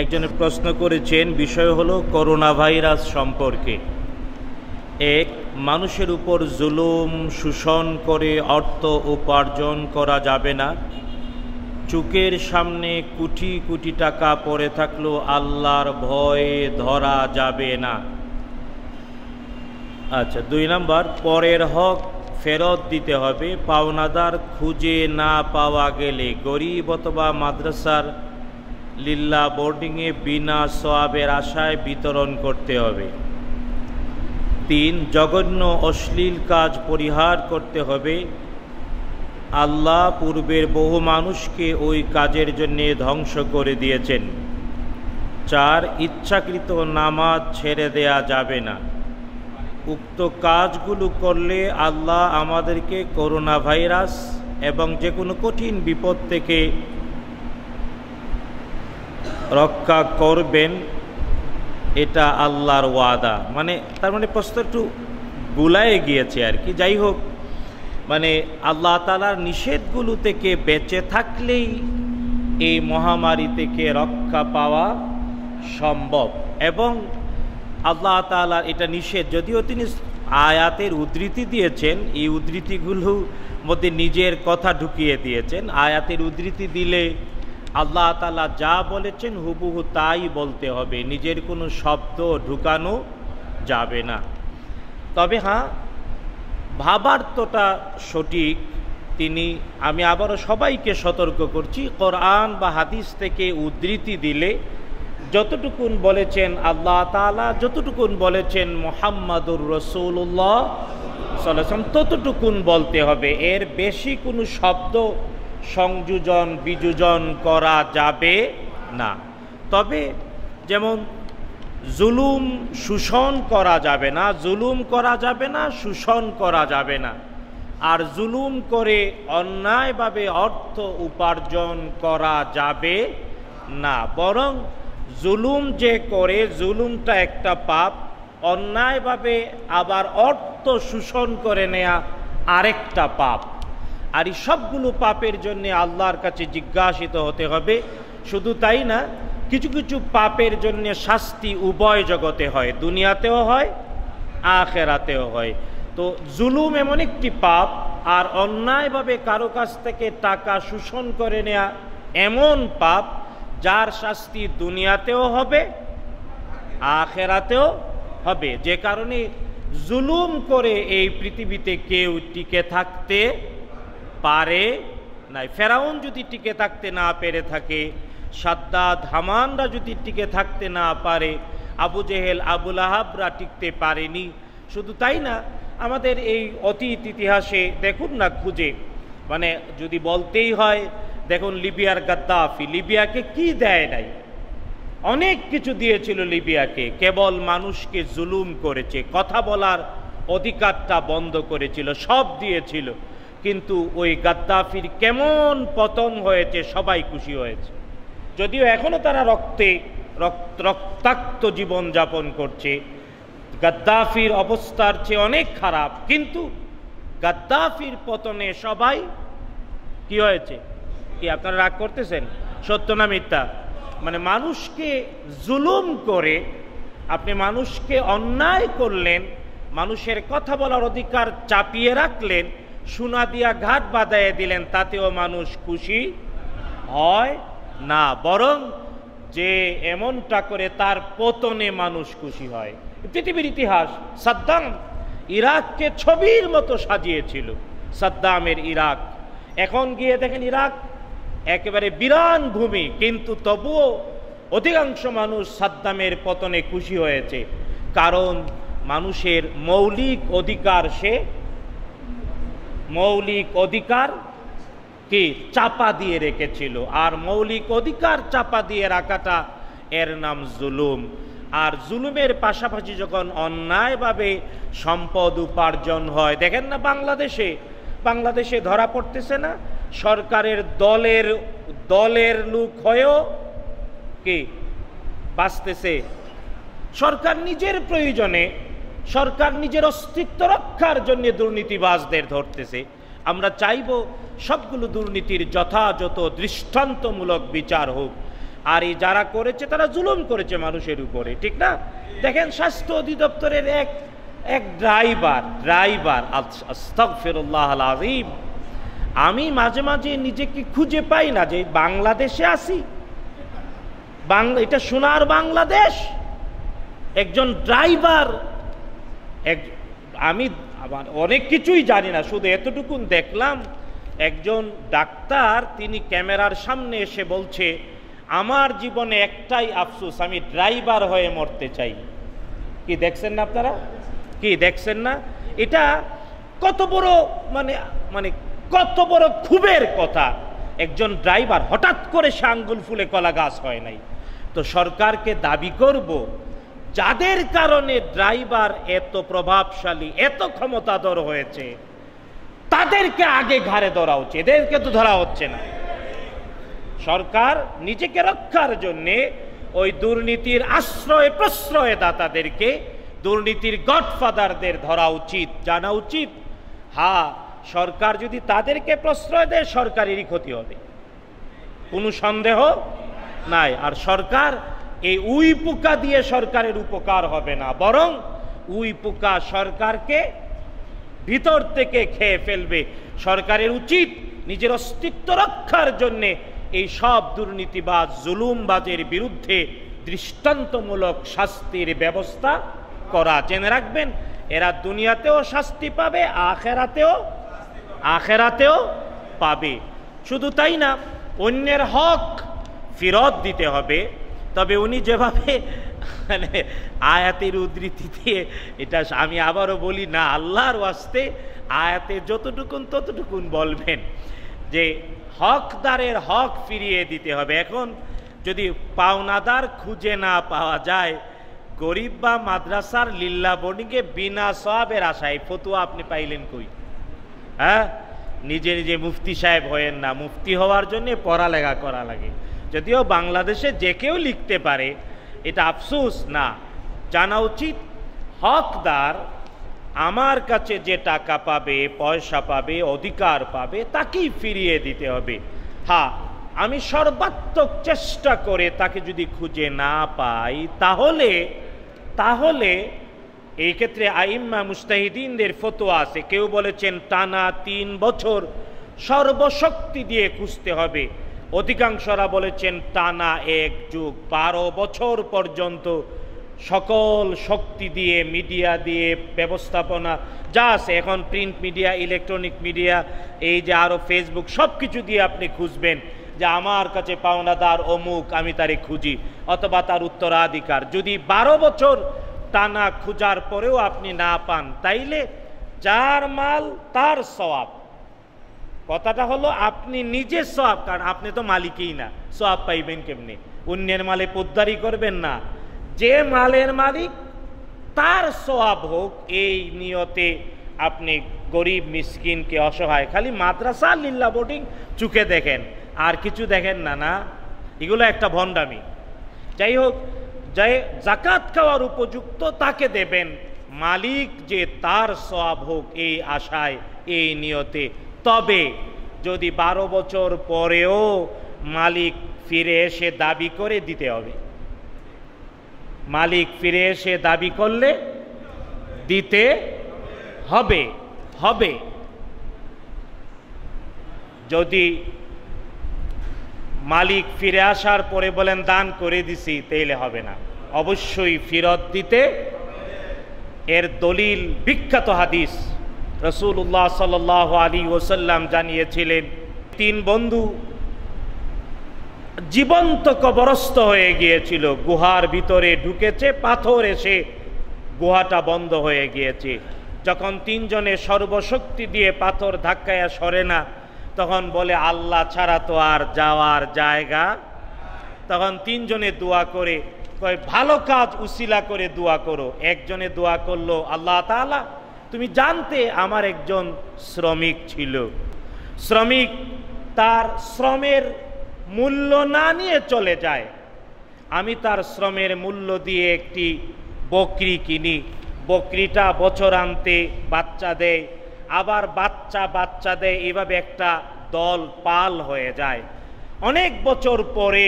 একজনে প্রশ্ন করেছেন, বিষয় হলো করোনা ভাইরাস সম্পর্কে। এক, মানুষের উপর জুলুম শোষণ করে অর্থ উপার্জন করা যাবে না। চোখের সামনে কোটি কোটি টাকা পড়ে থাকলেও আল্লাহর ভয়ে ধরা যাবে না। আচ্ছা, 2 নম্বর, পরের হক ফেরত দিতে হবে। পাওনাদার খুঁজে না পাওয়া গেলে গরিব অথবা মাদ্রাসার লিল্লা বোর্ডিংয়ে বিনা সওয়াবের আশায় বিতরণ করতে হবে। 3, জঘন্য অশ্লীল কাজ পরিহার করতে হবে। আল্লাহ পূর্বের বহু মানুষকে ওই কাজের জন্যে ধ্বংস করে দিয়েছেন। 4, ইচ্ছাকৃত নামাজ ছেড়ে দেয়া যাবে না। উক্ত কাজগুলো করলে আল্লাহ আমাদেরকে করোনা ভাইরাস এবং যে কোনো কঠিন বিপদ থেকে রক্ষা করবেন, এটা আল্লাহর ওয়াদা। মানে তার মানে প্রশ্ন একটু গুলায় গিয়েছে আর কি। যাই হোক, মানে আল্লাহ তাআলার নিষেধগুলো থেকে বেঁচে থাকলেই এই মহামারী থেকে রক্ষা পাওয়া সম্ভব। এবং আল্লাহ তাআলার এটা নিষেধ, যদিও তিনি আয়াতের উদ্ধৃতি দিয়েছেন, এই উদ্ধৃতিগুলোর মধ্যে নিজের কথা ঢুকিয়ে দিয়েছেন। আয়াতের উদ্ধৃতি দিলে আল্লাহ তাআলা যা বলেছেন হুবহু তাই বলতে হবে, নিজের কোনো শব্দ ঢুকানো যাবে না। তবে হ্যাঁ, ভাবার্থটা সঠিক। আমি আবারও সবাইকে সতর্ক করছি, কোরআন বা হাদিস থেকে উদ্ধৃতি দিলে যতটুকুন বলেছেন আল্লাহ তাআলা, যতটুকুন বলেছেন মুহাম্মাদুর রাসূলুল্লাহ সাল্লাল্লাহু আলাইহি ওয়াসাল্লাম, ততটুকুন বলতে হবে। এর বেশি কোনো শব্দ সংযোজন বিযোজন করা যাবে না। তবে যেমন জুলুম শোষণ করা যাবে না, জুলুম করা যাবে না, শোষণ করা যাবে না। আর জুলুম করে অন্যায়ভাবে অর্থ উপার্জন করা যাবে না। বরং জুলুম যে করে, জুলুমটা একটা পাপ, অন্যায়ভাবে আবার অর্থ শোষণ করে নেয়া আরেকটা পাপ। আর এই সবগুলো পাপের জন্যে আল্লাহর কাছে জিজ্ঞাসিত হতে হবে। শুধু তাই না, কিছু কিছু পাপের জন্যে শাস্তি উভয় জগতে হয়, দুনিয়াতেও হয়, আখেরাতেও হয়। তো জুলুম এমন একটি পাপ, আর অন্যায়ভাবে কারো কাছ থেকে টাকা শোষণ করে নেয়া এমন পাপ যার শাস্তি দুনিয়াতেও হবে, আখেরাতেও হবে। যে কারণে জুলুম করে এই পৃথিবীতে কেউ টিকে থাকতে পারে নাই। ফেরাউন যদি টিকে থাকতে না পেরে থাকে, সাদ্দাদ হামানরা যদি টিকে থাকতে না পারে, আবু জেহেল আবু লাহাবরা টিকতে পারেনি। শুধু তাই না, আমাদের এই অতীত ইতিহাসে দেখুন না খুঁজে, মানে যদি বলতেই হয়, দেখুন লিবিয়ার গাদ্দাফি লিবিয়াকে কি দেয় নাই, অনেক কিছু দিয়েছিল লিবিয়াকে, কেবল মানুষকে জুলুম করেছে, কথা বলার অধিকারটা বন্ধ করেছিল, সব দিয়েছিল। কিন্তু ওই গাদ্দাফির কেমন পতন হয়েছে, সবাই খুশি হয়েছে। যদিও এখনও তারা রক্তাক্ত জীবন যাপন করছে, গাদ্দাফির অবস্থার চেয়ে অনেক খারাপ, কিন্তু গাদ্দাফির পতনে সবাই কি হয়েছে। কি আপনারা রাগ করতেছেন? সত্য না মিথ্যা? মানে মানুষকে জুলুম করে আপনি মানুষকে অন্যায় করলেন, মানুষের কথা বলার অধিকার চাপিয়ে রাখলেন, সোনা দিয়া ঘাট বাঁধাইয়া দিলেন, তাতেও মানুষ খুশি হয় না। বরং যে এমনটা করে তার পতনে মানুষ খুশি হয়। পৃথিবীর ইতিহাস, সাদ্দাম ইরাককে ছবির মতো সাজিয়েছিল, সাদ্দামের ইরাক। এখন গিয়ে দেখেন ইরাক একেবারে বিরান ভূমি, কিন্তু তবুও অধিকাংশ মানুষ সাদ্দামের পতনে খুশি হয়েছে। কারণ মানুষের মৌলিক অধিকার কে চাপা দিয়ে রেখেছিল, আর মৌলিক অধিকার চাপা দিয়ে রাখাটা এর নাম জুলুম। আর জুলুমের পাশাপাশি যখন অন্যায়ভাবে সম্পদ উপার্জন হয়, দেখেন না বাংলাদেশে ধরা পড়তেছে না, সরকারের দলের লোক হয়েও কি বাঁচতেছে। সরকার নিজের অস্তিত্ব রক্ষার জন্য দুর্নীতিবাজদের ধরতেছে। আমরা চাইব সবগুলো দুর্নীতির যথাযথ দৃষ্টান্তমূলক বিচার হোক। আর এই যারা করেছে তারা জুলুম করেছে মানুষের উপরে, ঠিক না? দেখেন স্বাস্থ্য অধিদপ্তরের এক এক ড্রাইভার আস্তাগফিরুল্লাহ আল আযীম, আমি মাঝে মাঝে নিজেকে খুঁজে পাই না যে বাংলাদেশে আসি, বাংলা এটা সোনার বাংলাদেশ। একজন ড্রাইভার, আমি অনেক কিছুই জানি না, শুধু এতটুকুন দেখলাম একজন ডাক্তার তিনি ক্যামেরার সামনে এসে বলছে আমার জীবনে একটাই আফসোস, আমি ড্রাইভার হয়ে মরতে চাই। কি দেখছেন না আপনারা? কি দেখছেন না? এটা কত বড় মানে মানে কত বড় ক্ষোভের কথা। একজন ড্রাইভার হঠাৎ করে সে আঙ্গুল ফুলে কলা গাছ হয় নাই। তো সরকারকে দাবি করব যাদের কারণে ড্রাইভার এত প্রভাবশালী এত ক্ষমতাধর হয়েছে তাদেরকে আগে ঘাড়ে ধরা উচিত, এদেরকে তো ধরা হচ্ছে না। সরকার নিজেকে রক্ষার জন্যে ওই দুর্নীতির আশ্রয় প্রশ্রয় দাতাদেরকে, দুর্নীতির গডফাদারদের ধরা উচিত, জানা উচিত। হ্যাঁ, সরকার যদি তাদেরকে প্রশ্রয় দেয় সরকারেরই ক্ষতি হবে, কোনো সন্দেহ নাই। আর সরকার এই উই পোকা দিয়ে সরকারের উপকার হবে না, বরং উই পোকা সরকারকে ভিতর থেকে খেয়ে ফেলবে। সরকারের উচিত নিজের অস্তিত্ব রক্ষার জন্যে এই সব দুর্নীতিবাজ জুলুমবাজের বিরুদ্ধে দৃষ্টান্তমূলক শাস্তির ব্যবস্থা করা। জেনে রাখবেন এরা দুনিয়াতেও শাস্তি পাবে, আখেরাতেও পাবে। শুধু তাই না, অন্যের হক ফেরত দিতে হবে। তবে উনি যেভাবে মানে আয়াতের উদ্ধৃতি দিয়ে, এটা আমি আবারও বলি না, আল্লাহর ওয়াস্তে আয়াতে যতটুকুন ততটুকুন বলবেন যে হকদারের হক ফিরিয়ে দিতে হবে। এখন যদি পাওনাদার খুঁজে না পাওয়া যায়, গরিব বা মাদ্রাসার লিল্লা বনিকে বিনা সওয়াবের আশায় ফতুয়া আপনি পাইলেন কই? হ্যাঁ, নিজে নিজে মুফতি সাহেব হয়েন না, মুফতি হওয়ার জন্য পড়ালেখা করা লাগে। যদিও বাংলাদেশে যে কেউ লিখতে পারে, এটা আফসোস না। জানা উচিত হকদার আমার কাছে যে টাকা পাবে, পয়সা পাবে, অধিকার পাবে, তাকেই ফিরিয়ে দিতে হবে। হ্যাঁ, আমি সর্বাত্মক চেষ্টা করে তাকে যদি খুঁজে না পাই তাহলে এই ক্ষেত্রে আইম্মা মুস্তাহিদিনদের ফতোয়া আছে। কেউ বলেছেন টানা 3 বছর সর্বশক্তি দিয়ে খুঁজতে হবে, অধিকাংশরা বলেছেন টানা 1 যুগ 12 বছর পর্যন্ত সকল শক্তি দিয়ে, মিডিয়া দিয়ে, ব্যবস্থাপনা যা আছে এখন প্রিন্ট মিডিয়া, ইলেকট্রনিক মিডিয়া, এই যে আরও ফেসবুক, সব কিছু দিয়ে আপনি খুঁজবেন যে আমার কাছে পাওনাদার অমুক, আমি তারে খুঁজি, অথবা তার উত্তরাধিকার। যদি 12 বছর টানা খুঁজার পরেও আপনি না পান, তাইলে যার মাল তার সওয়াব। কথাটা হলো আপনি নিজে সওয়াব, কারণ আপনি তো মালিকই না, সওয়াব পাইবেন কেমনে? অন্যের মালে পোদ্দারি করবেন না। যে মালের মালিক তার সওয়াব হোক, এই নিয়তে আপনি গরিব মিসকিনকে, অসহায়। খালি মাদ্রাসা লিল্লা বোর্ডিং চুকে দেখেন, আর কিছু দেখেন না। না, এগুলো একটা ভণ্ডামি। যাই হোক, যাই জাকাত খাওয়ার উপযুক্ত তাকে দেবেন, মালিক যে তার সওয়াব হোক এই আশায়, এই নিয়তে। তবে যদি 12 বছর পরেও মালিক ফিরে এসে দাবি করে দিতে হবে, মালিক ফিরে এসে দাবি করলে দিতে হবে। যদি মালিক ফিরে আসার পরে বলেন দান করে দিছি, তাইলে হবে না, অবশ্যই ফিরত দিতে। এর দলিল বিখ্যাত হাদিস, রাসূলুল্লাহ সাল্লাল্লাহু আলাইহি ওয়াসাল্লাম জানিয়েছিলেন 3 বন্ধু জীবন্ত কবরস্থ হয়ে গিয়েছিল, গুহার ভিতরে ঢুকেছে, পাথর এসে গুহাটা বন্ধ হয়ে গিয়েছে। যখন 3 জনে সর্বশক্তি দিয়ে পাথর ধাক্কায়া সরে না, তখন বলে আল্লাহ ছাড়া তো আর যাওয়ার জায়গা। তখন 3 জনে দোয়া করে, কয় ভালো কাজ উসিলা করে দোয়া করো। একজনে দোয়া করলো, আল্লাহ তাআলা তুমি জানতে আমার একজন শ্রমিক ছিল, শ্রমিক তার শ্রমের মূল্য না নিয়ে চলে যায়, আমি তার শ্রমের মূল্য দিয়ে একটি বকরি কিনি, বকরিটা বছরান্তে বাচ্চা দেয়, আবার বাচ্চা দেয়, এভাবে একটা দল পাল হয়ে যায়। অনেক বছর পরে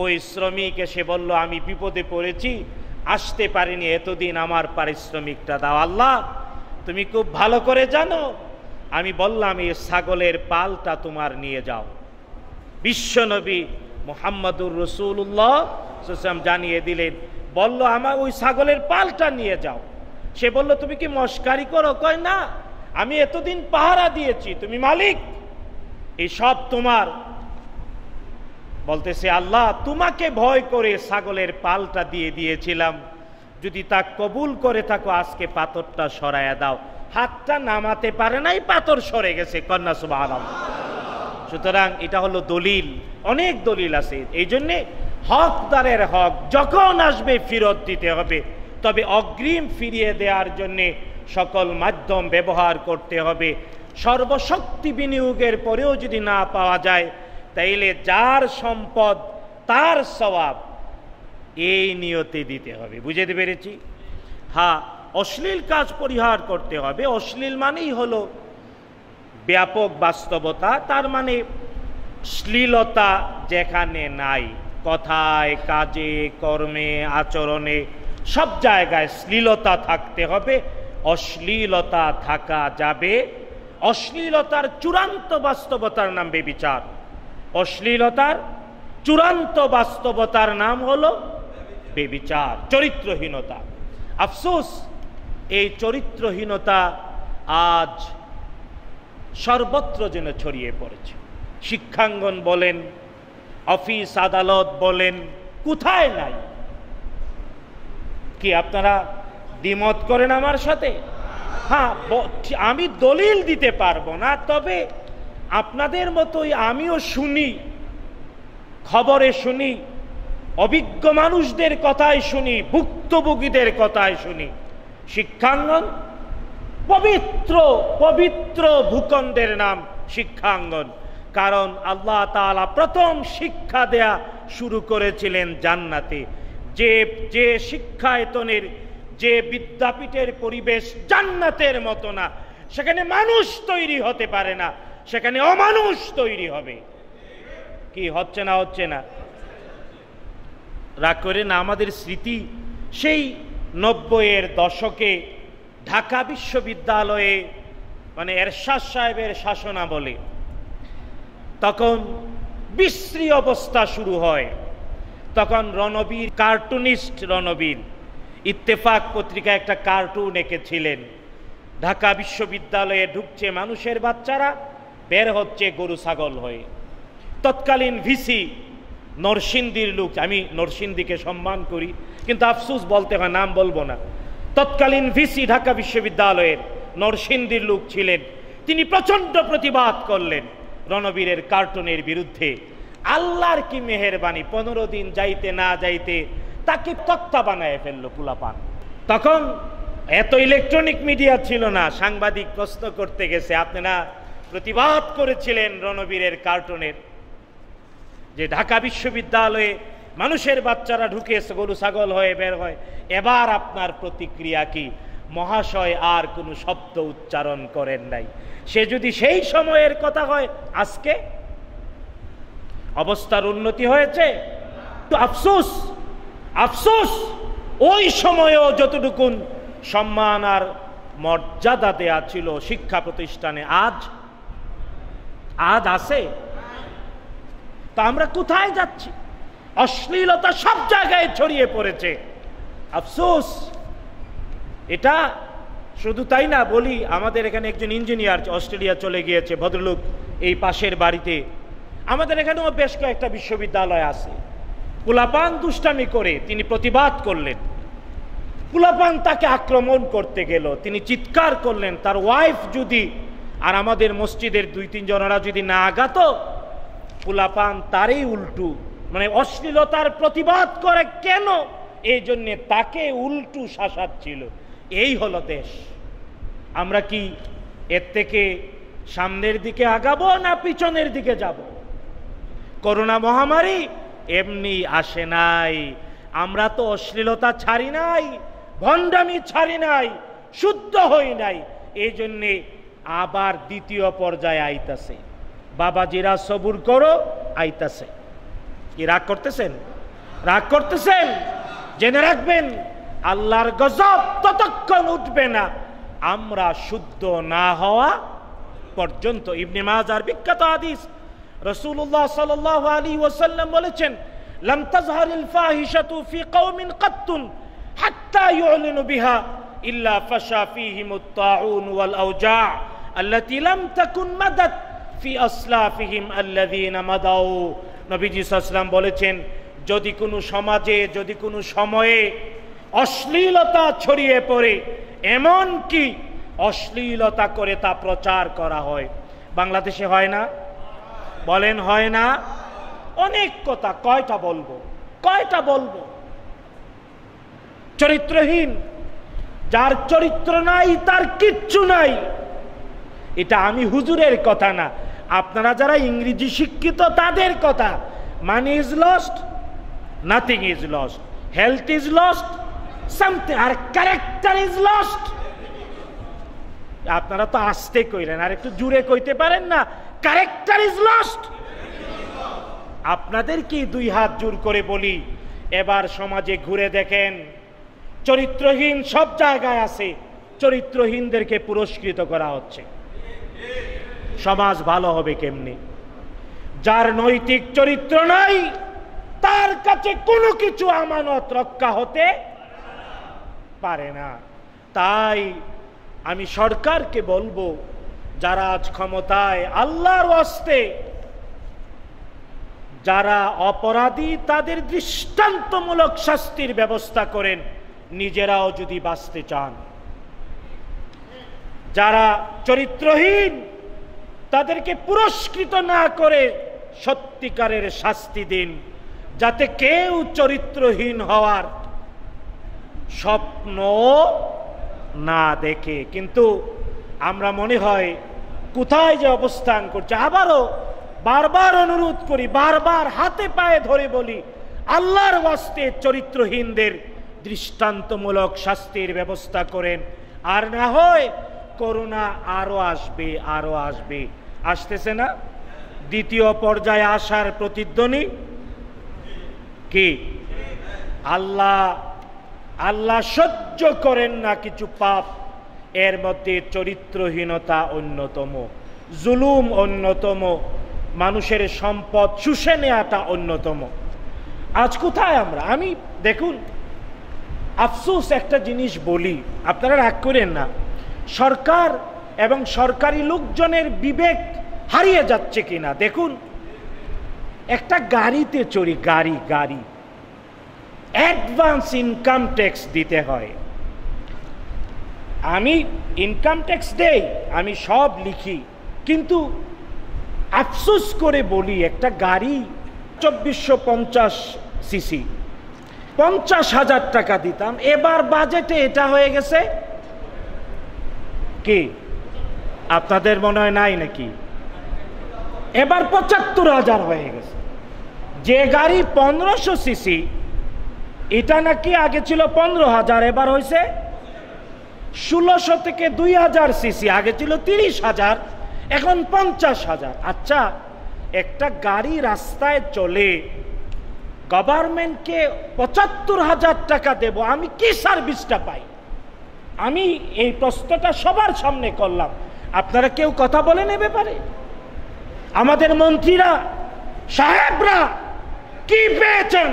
ওই শ্রমিক এসে বলল, আমি বিপদে পড়েছি, আসতে পারিনি, এতদিন আমার পারিশ্রমিকটা দাও। আল্লাহ তুমি খুব ভালো করে জানো। আমি বললাম, এই ছাগলের পালটা তোমার নিয়ে যাও। বিশ্বনবী মুহাম্মদুর রাসূলুল্লাহ সাল্লাল্লাহু জানিয়ে দিলেন, বলল আমার ওই ছাগলের পালটা নিয়ে যাও। সে বলল, তুমি কি মস্কারি করো? কয় না, আমি এতদিন পাহারা দিয়েছি, তুমি মালিক, এই সব তোমার। বলতেছে, আল্লাহ তোমাকে ভয় করে ছাগলের পালটা দিয়ে দিয়েছিলাম, যদি তা কবুল করে থাকো আজকে পাথরটা সরাইয়া দাও। হাতটা নামাতে পারে নাই, পাথর সরে গেছে। কন্যা সুবহানাল্লাহ। সুতরাং এটা হলো দলিল, অনেক দলিল আছে। এই জন্যে হকদারের হক যখন আসবে ফেরত দিতে হবে, তবে অগ্রিম ফিরিয়ে দেওয়ার জন্যে সকল মাধ্যম ব্যবহার করতে হবে। সর্বশক্তি বিনিয়োগের পরেও যদি না পাওয়া যায়, তাইলে যার সম্পদ তার সওয়াব, এই নিয়তে দিতে হবে। বুঝতে পেরেছি? হ্যাঁ, অশ্লীল কাজ পরিহার করতে হবে। অশ্লীল মানেই হলো ব্যাপক বাস্তবতা, তার মানে শ্লীলতা যেখানে নাই, কথায়, কাজে, কর্মে, আচরণে, সব জায়গায় শ্লীলতা থাকতে হবে। অশ্লীলতা থাকা যাবে। অশ্লীলতার চূড়ান্ত বাস্তবতার নাম বেবিচার। অশ্লীলতার চূড়ান্ত বাস্তবতার নাম হলো বেবিচার, চরিত্রহীনতা। আফসোস, এই চরিত্রহীনতা আজ সর্বত্র যেন ছড়িয়ে পড়েছে। শিক্ষাঙ্গন বলেন, অফিস আদালত বলেন, কোথায় নাই। কি আপনারা দ্বিমত করেন আমার সাথে? হ্যাঁ, আমি দলিল দিতে পারবো না, তবে আপনাদের মতোই আমিও শুনি, খবরে শুনি, অভিজ্ঞ মানুষদের কথাই শুনি, ভুক্তভোগীদের কথাই শুনি। শিক্ষাঙ্গন পবিত্র, পবিত্র ভূখণ্ডের নাম শিক্ষাঙ্গন। কারণ আল্লাহ তাআলা প্রথম শিক্ষা দেয়া শুরু করেছিলেন জান্নাতে। যে শিক্ষায়তনের, যে বিদ্যাপীঠের পরিবেশ জান্নাতের মতো না, সেখানে মানুষ তৈরি হতে পারে না, সেখানে অমানুষ তৈরি হবে। কি হচ্ছে না? হচ্ছে না, রাগ করে না। আমাদের স্মৃতি সেই 90-এর দশকে ঢাকা বিশ্ববিদ্যালয়ে, মানে এরশাদ সাহেবের শাসনামলে, তখন বিশ্রী অবস্থা শুরু হয়। তখন রণবীর, কার্টুনিস্ট রণবীর, ইত্তেফাক পত্রিকায় একটা কার্টুন এঁকেছিলেন। ঢাকা বিশ্ববিদ্যালয়ে ঢুকছে মানুষের বাচ্চারা, বের হচ্ছে গরু ছাগল হয়ে। তৎকালীন ভিসি নরসিংদীর লোক, আমি নরসিংদীকে সম্মান করি, কিন্তু আফসুস বলতে হয়, নাম বলবো না। তৎকালীন ভিসি ঢাকা বিশ্ববিদ্যালয়ের নরসিংদীর লোক ছিলেন। তিনি প্রচণ্ড প্রতিবাদ করলেন রণবীরের কার্টুনের বিরুদ্ধে। আল্লাহর কি মেহেরবানি, 15 দিন যাইতে না যাইতে তাকে তক্তা বানায় ফেললো পুলাপান। তখন এত ইলেকট্রনিক মিডিয়া ছিল না। সাংবাদিক প্রশ্ন করতে গেছে, আপনারা প্রতিবাদ করেছিলেন রণবীরের কার্টুনের, যে ঢাকা বিশ্ববিদ্যালয়ে মানুষের বাচ্চারা ঢুকে গরু ছাগল হয়ে বের হয়, এবার আপনার প্রতিক্রিয়া কি? মহাশয় আর কোনো শব্দ উচ্চারণ করেন নাই। সে যদি সেই সময়ের কথা হয়, আজকে অবস্থার উন্নতি হয়েছে? আফসোস, আফসোস, ওই সময়েও যতটুকুন সম্মান আর মর্যাদা দেয়া ছিল শিক্ষা প্রতিষ্ঠানে, আজ আজ আছে? তা আমরা কোথায় যাচ্ছি? অশ্লীলতা সব জায়গায় ছড়িয়ে পড়েছে। আফসোস, এটা শুধু তাই না, বলি আমাদের এখানে একজন ইঞ্জিনিয়ার অস্ট্রেলিয়া চলে গিয়েছে ভদ্রলোক, এই পাশের বাড়িতে। আমাদের এখানেও বেশ কয়েকটা বিশ্ববিদ্যালয় আছে। পোলাপান দুষ্টামি করে তিনি প্রতিবাদ করলেন, পোলাপান তাকে আক্রমণ করতে গেল, তিনি চিৎকার করলেন। তার ওয়াইফ যদি আর আমাদের মসজিদের 2-3 জনেরা যদি না আগাত, পোলাপান তারই উল্টু, মানে অশ্লীলতার প্রতিবাদ করে কেন, এই জন্যে তাকে উল্টু শাসাচ্ছিল। এই হলো দেশ। আমরা কি এর থেকে সামনের দিকে আগাবো না পিছনের দিকে যাব? করোনা মহামারী এমনি আসে নাই। আমরা তো অশ্লীলতা ছাড়ি নাই, ভণ্ডামি ছাড়ি নাই, শুদ্ধ হই নাই, এই জন্যে আবার দ্বিতীয় পর্যায়ে আইতাছে। বাবাজিরা সবুর করো, আইতাছে। कि राग करतेছেন জেনে রাখবেন আল্লাহর গজব ততক্ষণ উঠবে না আমরা শুদ্ধ না হওয়া পর্যন্ত। ইবনে মাজার বিখ্যাত হাদিস রাসূলুল্লাহ সাল্লাল্লাহু আলাইহি ওয়াসাল্লাম বলেছেন লাম তাজহারিল ফাহিশাতু ফি কওমিন কাত্তুন হাত্তা ইউলিনু বিহা ইল্লা ফাশা ফীহিমুত তাউন ওয়াল আওজা আল্লাতী লাম তাকুন মাদাত ফি আসলাফিহিম আল্লাযীনা মাদাউ। নবীজি সাল্লাল্লাহু আলাইহি ওয়াসাল্লাম বলেছেন যদি কোনো সমাজে যদি কোনো সময়ে অশ্লীলতা ছড়িয়ে পড়ে এমন কি অশ্লীলতা করে তা প্রচার করা হয়, বাংলাদেশে হয় না? বলেন হয় না? অনেক কথা, কয়টা বলবো, কয়টা বলবো? চরিত্রহীন, যার চরিত্র নাই তার কিচ্ছু নাই। এটা আমি হুজুরের কথা না, আপনারা যারা ইংরেজি শিক্ষিত তাদের কথা। Money is lost, nothing is lost, health is lost, something, our character is lost. আপনারা তো আস্তে কইলেন, আর একটু জোরে কইতে পারেন না? character is lost. আপনাদের কি দুই হাত জোর করে বলি, এবার সমাজে ঘুরে দেখেন চরিত্রহীন সব জায়গায় আছে, চরিত্রহীনদেরকে পুরস্কৃত করা হচ্ছে। সমাজ ভালো হবে কেমনে? যার নৈতিক চরিত্র নাই তার কাছে কোনো কিছু আমানত রক্ষা হতে পারে না। তাই আমি সরকারকে বলবো, যারা আজ ক্ষমতায়, আল্লাহর ওয়াস্তে যারা অপরাধী তাদের দৃষ্টান্তমূলক শাস্তির ব্যবস্থা করেন, নিজেরাও যদি বাঁচতে চান। যারা চরিত্রহীন তাদেরকে পুরস্কৃত না করে সত্যিকারের শাস্তি দিন, যাতে কেউ চরিত্রহীন হওয়ার স্বপ্ন না দেখে। কিন্তু আমরা মনে হয় কোথায় যে অবস্থান করছে। আবারও বারবার অনুরোধ করি, বারবার হাতে পায়ে ধরে বলি, আল্লাহর ওয়াস্তে চরিত্রহীনদের দৃষ্টান্তমূলক শাস্তির ব্যবস্থা করেন। আর না হয় করোনা আরও আসবে, আরও আসবে, আসতেছে না? দ্বিতীয় পর্যায়ে আসার প্রতিধ্বনি কি? আল্লাহ সহ্য করেন না কিছু পাপ, এর মধ্যে চরিত্রহীনতা অন্যতম, জুলুম অন্যতম, মানুষের সম্পদ শুষে নেওয়াটা অন্যতম। আজ কোথায় আমরা? আমি দেখুন, আফসোস একটা জিনিস বলি, আপনারা রাগ করেন না, সরকার এবং সরকারি লোকজনের বিবেক হারিয়ে যাচ্ছে কিনা দেখুন। একটা গাড়িতে চড়ি, গাড়ি অ্যাডভান্স ইনকাম ট্যাক্স দিতে হয়। আমি ইনকাম ট্যাক্স দেই, আমি সব লিখি, কিন্তু আফসোস করে বলি, একটা গাড়ি 2450 সিসি 50,000 টাকা দিতাম, এবার বাজেটে এটা হয়ে গেছে কি? আপনাদের মনে হয় নাই নাকি? এবার 75,000 হয়ে গেছে। যে গাড়ি 1500 সিসি, এটা নাকি আগে ছিল 15,000, এবার হয়েছে 1600 থেকে 2000 সিসি, আগে ছিল 30,000, এখন 50,000। আচ্ছা, একটা গাড়ি রাস্তায় চলে, গভর্নমেন্টকে 75,000 টাকা দেব, আমি কি সার্ভিসটা পাই? আমি এই প্রশ্নটা সবার সামনে করলাম, আপনারা কেউ কথা বলেন এ ব্যাপারে? আমাদের মন্ত্রীরা, সাহেবরা কি পেয়েছেন?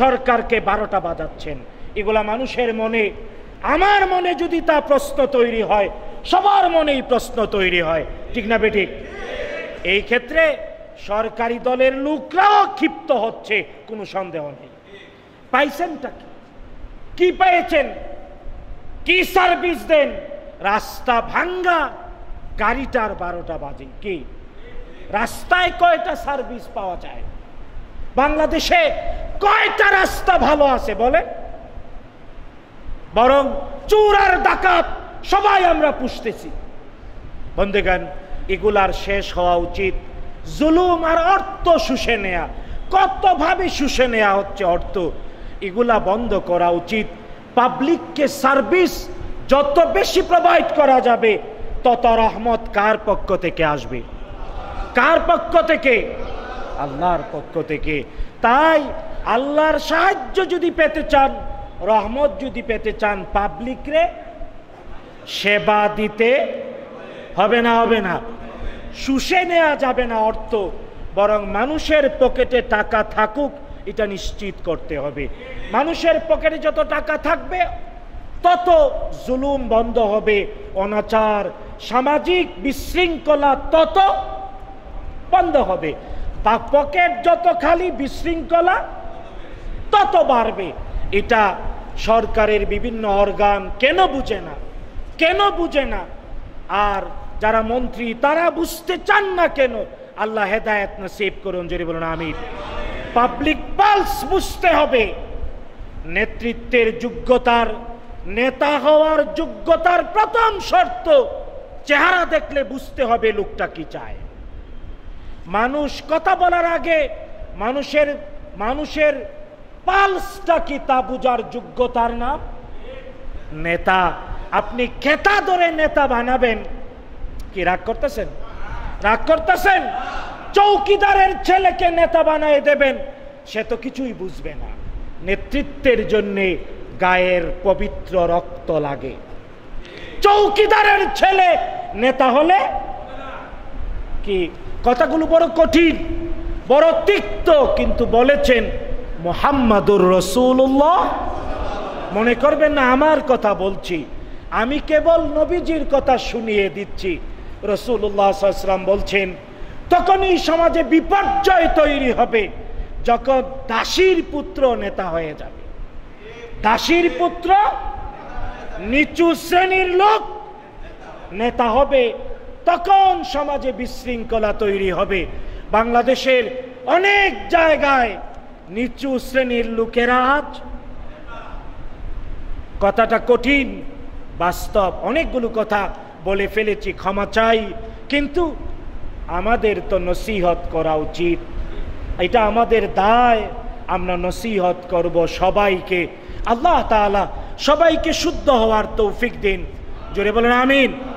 সরকারকে 12টা বাজাচ্ছেন। এগুলা মানুষের মনে, আমার মনে যদি তা প্রশ্ন তৈরি হয়, সবার মনেই প্রশ্ন তৈরি হয়, ঠিক না বেঠিক? এই ক্ষেত্রে সরকারি দলের লোকরাও ক্ষিপ্ত হচ্ছে, কোনো সন্দেহ নেই। পাইছেনটা কি পেয়েছেন? কি সার্ভিস দেন? রাস্তা ভাঙ্গা, গাড়িটার 12টা বাজে। কি রাস্তায় কয়টা সার্ভিস পাওয়া যায়? বাংলাদেশে কয়টা রাস্তা ভালো আছে বলে? বরং চোর আর ডাকাত সবাই আমরা পুষতেছি। বন্ধুগণ, এগুলার শেষ হওয়া উচিত। জুলুম আর অর্থ শুষে নেয়া, কতভাবে শুষে নেয়া হচ্ছে অর্থ, এগুলা বন্ধ করা উচিত। পাবলিককে সার্ভিস যত বেশি প্রোভাইড করা যাবে, তত রহমত কার পক্ষ থেকে আসবে? কার পক্ষ থেকে? আল্লাহর পক্ষ থেকে। তাই আল্লাহর সাহায্য যদি পেতে চান, রহমত যদি পেতে চান, পাবলিকরে সেবা দিতে হবে না, হবে না, শুষে নেওয়া যাবে না অর্থ, বরং মানুষের পকেটে টাকা থাকুক এটা নিশ্চিত করতে হবে। মানুষের পকেটে যত টাকা থাকবে তত জুলুম বন্ধ হবে, অনাচার, সামাজিক বিশৃঙ্খলা তত বন্ধ হবে। পকেট যত খালি বিশৃঙ্খলা তত বাড়বে। এটা সরকারের বিভিন্ন অর্গান কেন বুঝে না, কেন বুঝে না, আর যারা মন্ত্রী তারা বুঝতে চান না কেন? আল্লাহ হেদায়েত নসিব করুন, জোরে বলুন আমিন। পাবলিক পালস বুঝতে হবে, নেতৃত্বের যোগ্যতার, নেতা হওয়ার যোগ্যতার প্রথম শর্ত চেহারা দেখলে বুঝতে হবে লোকটা কি চায়। মানুষ কথা বলার আগে মানুষের পালসটা কি তা বুঝার যোগ্যতার নাম নেতা। আপনি খেতা ধরে নেতা বানাবেন, কি রাগ করতেছেন? রাগ করতেছেন? চৌকিদারের ছেলেকে নেতা বানায় দেবেন, সে তো কিছুই বুঝবে না। নেতৃত্বের জন্যে গায়ের পবিত্র রক্ত লাগে। চৌকিদারের ছেলে নেতা হলে কি? কথাগুলো বড় কঠিন, বড় তিক্ত, কিন্তু বলেছেন মুহাম্মাদুর রাসূলুল্লাহ। মনে করবেন না আমার কথা বলছি, আমি কেবল নবীজির কথা শুনিয়ে দিচ্ছি। রাসূলুল্লাহ সাল্লাল্লাহু আলাইহি ওয়াসাল্লাম বলছেন তখনই সমাজে বিপর্যয় তৈরি হবে যখন দাসীর পুত্র নেতা হয়ে যাবে। দাসীর পুত্র, নিচু শ্রেণীর লোক নেতা হবে, তখন সমাজে বিশৃঙ্খলা তৈরি হবে। বাংলাদেশের অনেক জায়গায় নিচু শ্রেণীর লোকেরা আজ, কথাটা কঠিন, বাস্তব, অনেকগুলো কথা বলে ফেলেছি, ক্ষমা চাই, কিন্তু আমাদের তো নসিহত করা উচিত, এটা আমাদের দায়। আমরা নসিহত করব সবাইকে। আল্লাহ তাআলা সবাইকে শুদ্ধ হওয়ার তৌফিক দিন, জোরে বলেন আমিন।